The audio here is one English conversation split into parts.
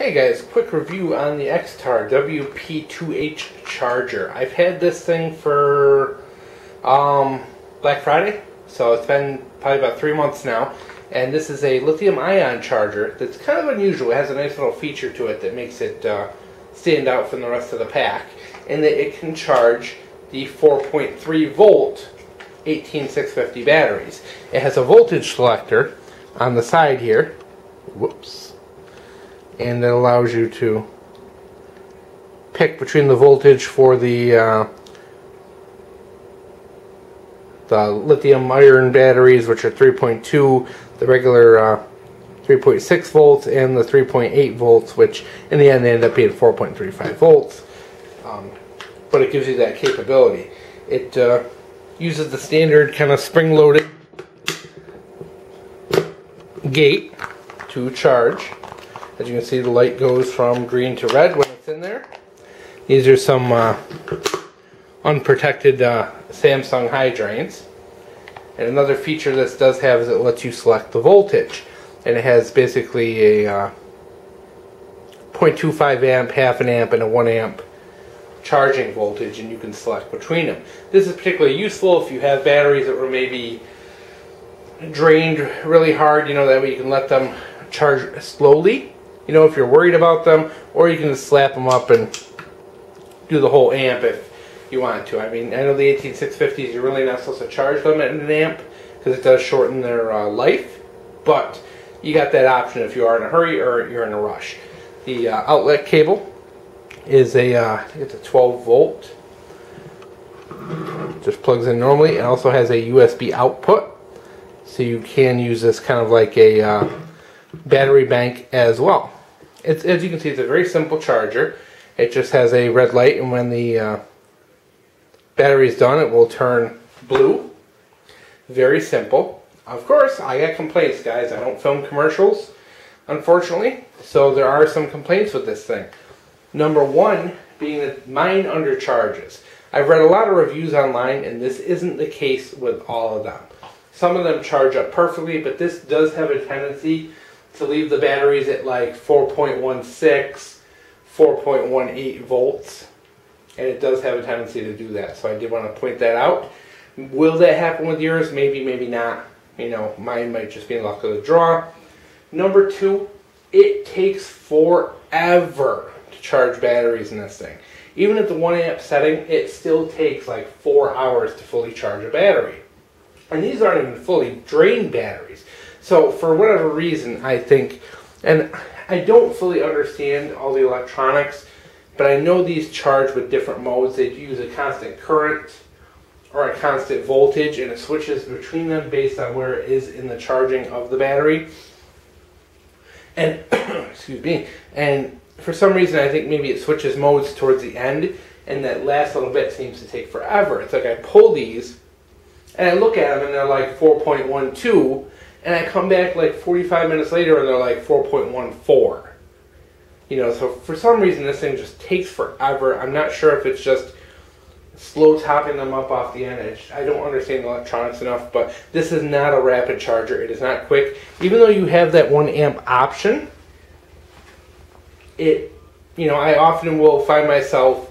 Hey guys, quick review on the Xtar WP2H charger. I've had this thing for Black Friday, so it's been probably about 3 months now. And this is a lithium-ion charger that's kind of unusual. It has a nice little feature to it that makes it stand out from the rest of the pack, in that it can charge the 4.3 volt 18650 batteries. It has a voltage selector on the side here. Whoops. And it allows you to pick between the voltage for the lithium iron batteries, which are 3.2, the regular 3.6 volts, and the 3.8 volts, which in the end they end up being 4.35 volts. But it gives you that capability. It uses the standard kind of spring-loaded gate to charge. As you can see, the light goes from green to red when it's in there. These are some unprotected Samsung high drains. And another feature this does have is it lets you select the voltage. And it has basically a 0.25 amp, half an amp, and a 1 amp charging voltage, and you can select between them. This is particularly useful if you have batteries that were maybe drained really hard, you know, that way you can let them charge slowly. You know, if you're worried about them, or you can just slap them up and do the whole amp if you want to. I mean, I know the 18650s, you're really not supposed to charge them at an amp because it does shorten their life, but you got that option if you are in a hurry or you're in a rush. The outlet cable is it's a 12 volt. Just plugs in normally. It also has a USB output, so you can use this kind of like a battery bank as well. It's, as you can see, it's a very simple charger. It just has a red light, and when the battery's done, it will turn blue. Very simple. Of course, I got complaints, guys. I don't film commercials, unfortunately, so there are some complaints with this thing. Number one being that mine undercharges. I've read a lot of reviews online, and this isn't the case with all of them. Some of them charge up perfectly, but this does have a tendency to leave the batteries at like 4.16, 4.18 volts, and it does have a tendency to do that, so I did want to point that out. Will that happen with yours? Maybe, maybe not. You know, mine might just be in luck of the draw. Number two, it takes forever to charge batteries in this thing. Even at the 1 amp setting, it still takes like 4 hours to fully charge a battery. And these aren't even fully drained batteries. So for whatever reason, I think, and I don't fully understand all the electronics, but I know these charge with different modes. They use a constant current or a constant voltage, and it switches between them based on where it is in the charging of the battery. And excuse me. And for some reason, I think maybe it switches modes towards the end, and that last little bit seems to take forever. It's like I pull these, and I look at them, and they're like 4.12, and I come back like 45 minutes later, and they're like 4.14. You know, so for some reason, this thing just takes forever. I'm not sure if it's just slow topping them up off the end. I don't understand electronics enough, but this is not a rapid charger. It is not quick. Even though you have that 1 amp option, it, you know, I often will find myself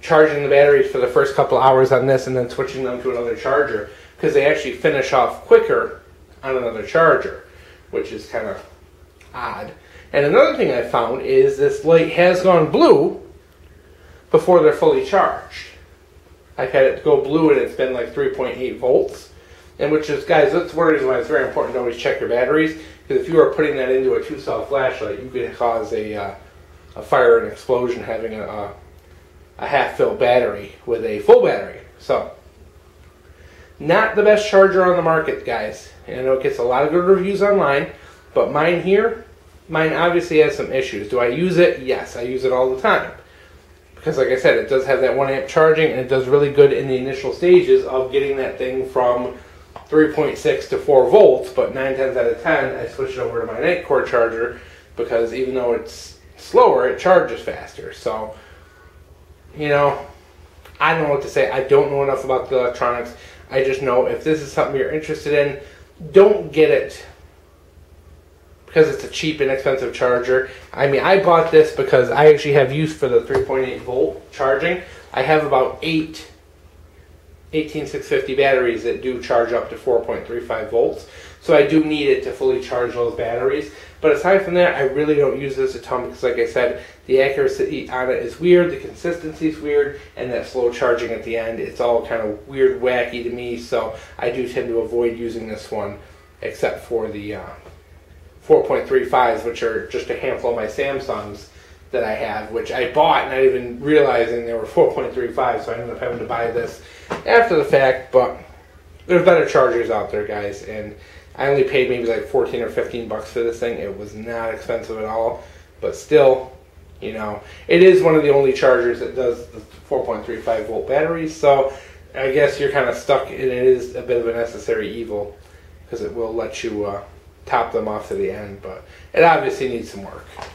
charging the batteries for the first couple of hours on this and then switching them to another charger, because they actually finish off quicker on another charger, which is kind of odd. And another thing I found is this light has gone blue before they're fully charged. I've had it go blue and it's been like 3.8 volts, and which is, guys, that's one reason why it's very important to always check your batteries, because if you are putting that into a 2-cell flashlight, you could cause a fire and explosion having a half-filled battery with a full battery. So, not the best charger on the market, guys. And I know it gets a lot of good reviews online, but mine here, mine obviously has some issues. Do I use it? Yes, I use it all the time. Because like I said, it does have that 1 amp charging, and it does really good in the initial stages of getting that thing from 3.6 to 4 volts, but 9 times out of 10, I switch it over to my Nitecore charger, because even though it's slower, it charges faster. So, you know, I don't know what to say. I don't know enough about the electronics. I just know if this is something you're interested in, don't get it because it's a cheap, inexpensive charger. I mean, I bought this because I actually have use for the 3.8 volt charging. I have about 18650 batteries that do charge up to 4.35 volts. So I do need it to fully charge those batteries. But aside from that, I really don't use this a ton because, like I said, the accuracy on it is weird, the consistency is weird, and that slow charging at the end, it's all kind of weird, wacky to me. So I do tend to avoid using this one, except for the 4.35s, which are just a handful of my Samsungs that I have, which I bought not even realizing they were 4.35, so I ended up having to buy this after the fact. But there's better chargers out there, guys, and I only paid maybe like 14 or 15 bucks for this thing. It was not expensive at all, but still, you know, it is one of the only chargers that does the 4.35 volt batteries, so I guess you're kind of stuck, and it is a bit of a necessary evil because it will let you top them off to the end, but it obviously needs some work.